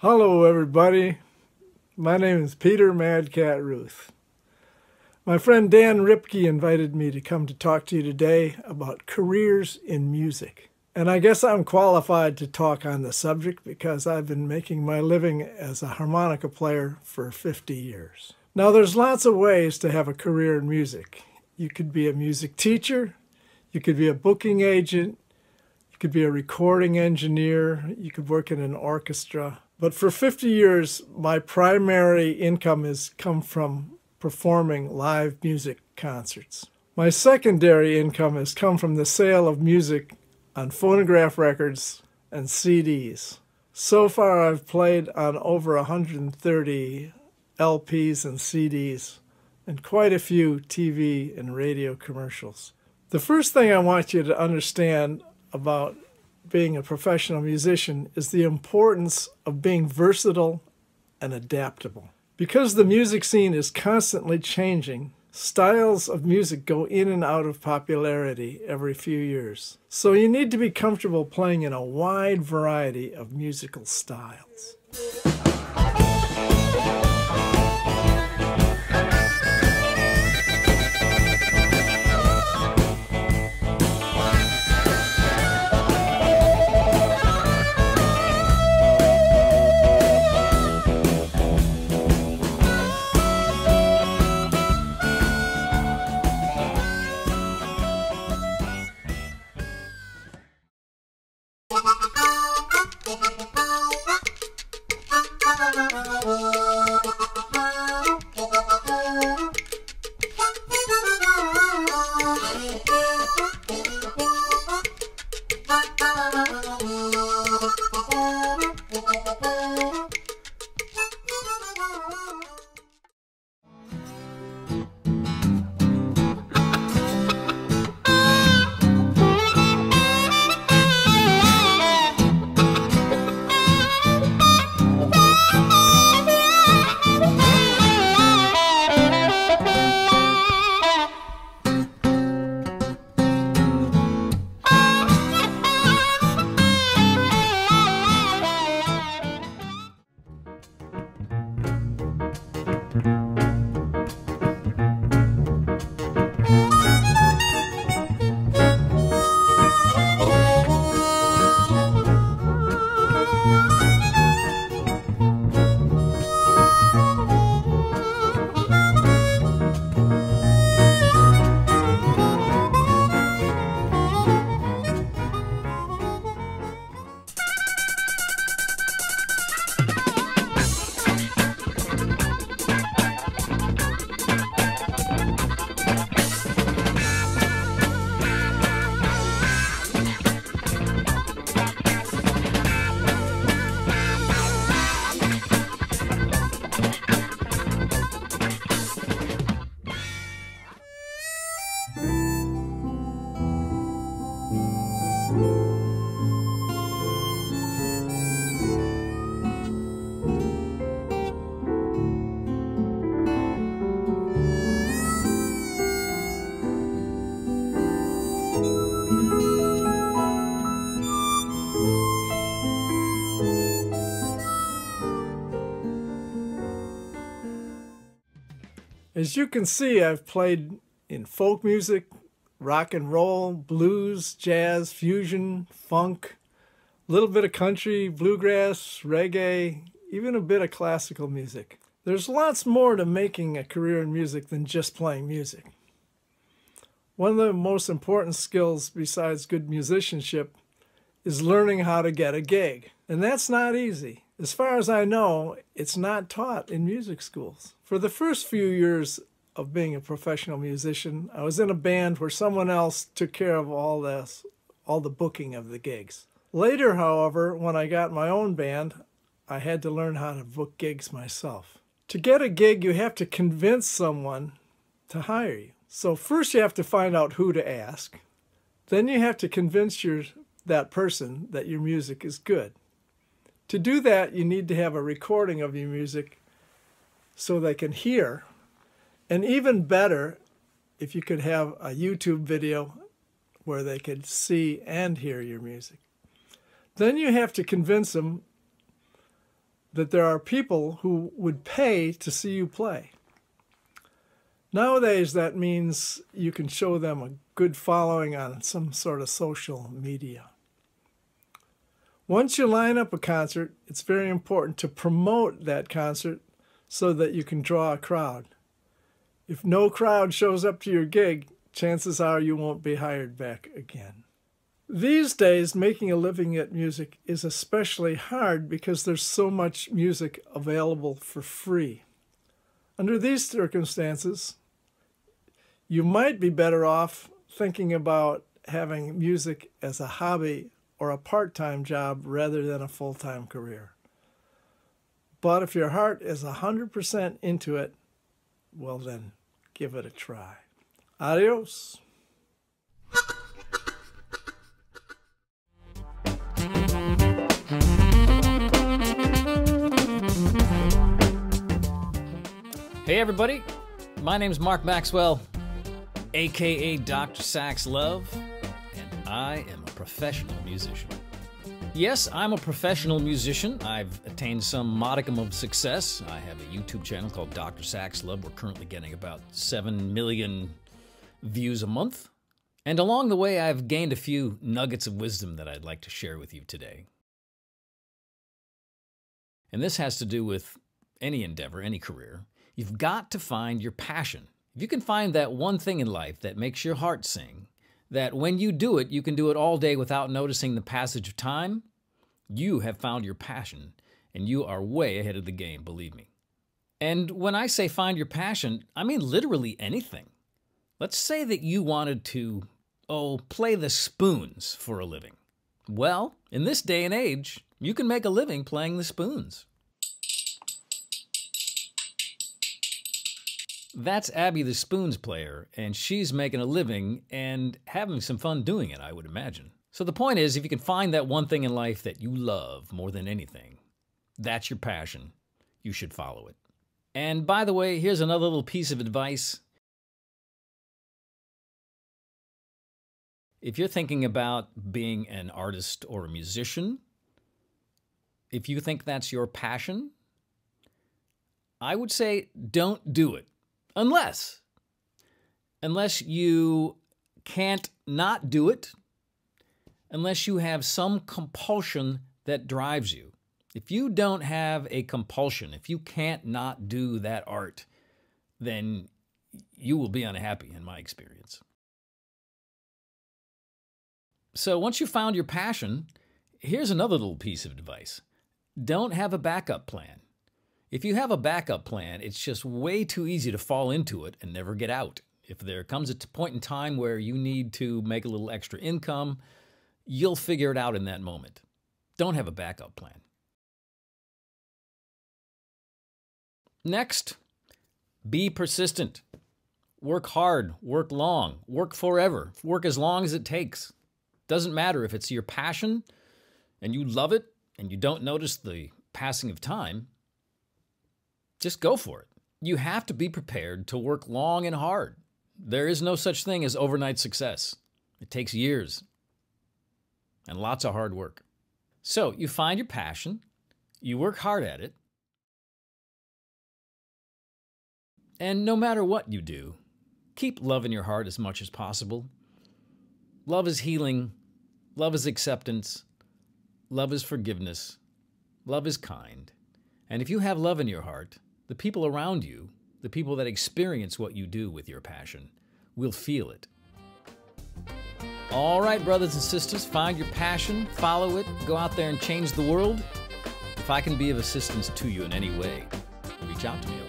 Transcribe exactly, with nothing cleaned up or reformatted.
Hello everybody, my name is Peter Madcat Ruth. My friend Dan Ripke invited me to come to talk to you today about careers in music. And I guess I'm qualified to talk on the subject because I've been making my living as a harmonica player for fifty years. Now there's lots of ways to have a career in music. You could be a music teacher, you could be a booking agent, you could be a recording engineer, you could work in an orchestra. But for fifty years, my primary income has come from performing live music concerts. My secondary income has come from the sale of music on phonograph records and C Ds. So far, I've played on over one hundred thirty L Ps and C Ds and quite a few T V and radio commercials. The first thing I want you to understand about being a professional musician is the importance of being versatile and adaptable. Because the music scene is constantly changing, styles of music go in and out of popularity every few years. So you need to be comfortable playing in a wide variety of musical styles. As you can see, I've played in folk music, rock and roll, blues, jazz, fusion, funk, a little bit of country, bluegrass, reggae, even a bit of classical music. There's lots more to making a career in music than just playing music. One of the most important skills besides good musicianship is learning how to get a gig, and that's not easy. As far as I know, it's not taught in music schools. For the first few years of being a professional musician, I was in a band where someone else took care of all this, all the booking of the gigs. Later, however, when I got my own band, I had to learn how to book gigs myself. To get a gig, you have to convince someone to hire you. So first you have to find out who to ask. Then you have to convince your, that person that your music is good. To do that, you need to have a recording of your music so they can hear. And even better, if you could have a YouTube video where they could see and hear your music. Then you have to convince them that there are people who would pay to see you play. Nowadays, that means you can show them a good following on some sort of social media. Once you line up a concert, it's very important to promote that concert so that you can draw a crowd. If no crowd shows up to your gig, chances are you won't be hired back again. These days, making a living at music is especially hard because there's so much music available for free. Under these circumstances, you might be better off thinking about having music as a hobby or a part-time job rather than a full-time career. But if your heart is one hundred percent into it, well then, give it a try. Adios. Hey everybody, my name's Mark Maxwell, aka Doctor Saxlove, and I am a professional musician. Yes, I'm a professional musician. I've attained some modicum of success. I have a YouTube channel called Doctor Saxlove. We're currently getting about seven million views a month. And along the way, I've gained a few nuggets of wisdom that I'd like to share with you today. And this has to do with any endeavor, any career. You've got to find your passion. If you can find that one thing in life that makes your heart sing, that when you do it, you can do it all day without noticing the passage of time, you have found your passion, and you are way ahead of the game, believe me. And when I say find your passion, I mean literally anything. Let's say that you wanted to, oh, play the spoons for a living. Well, in this day and age, you can make a living playing the spoons. That's Abby the Spoons player, and she's making a living and having some fun doing it, I would imagine. So the point is, if you can find that one thing in life that you love more than anything, that's your passion. You should follow it. And by the way, here's another little piece of advice. If you're thinking about being an artist or a musician, if you think that's your passion, I would say don't do it. Unless, unless you can't not do it, unless you have some compulsion that drives you. If you don't have a compulsion, if you can't not do that art, then you will be unhappy, in my experience. So once you found your passion, here's another little piece of advice. Don't have a backup plan. If you have a backup plan, it's just way too easy to fall into it and never get out. If there comes a point in time where you need to make a little extra income, you'll figure it out in that moment. Don't have a backup plan. Next, be persistent. Work hard, work long, work forever, work as long as it takes. Doesn't matter if it's your passion and you love it and you don't notice the passing of time. Just go for it. You have to be prepared to work long and hard. There is no such thing as overnight success. It takes years and lots of hard work. So you find your passion, you work hard at it, and no matter what you do, keep love in your heart as much as possible. Love is healing. Love is acceptance. Love is forgiveness. Love is kind. And if you have love in your heart, the people around you, the people that experience what you do with your passion, will feel it. All right, brothers and sisters, find your passion, follow it, go out there and change the world. If I can be of assistance to you in any way, reach out to me.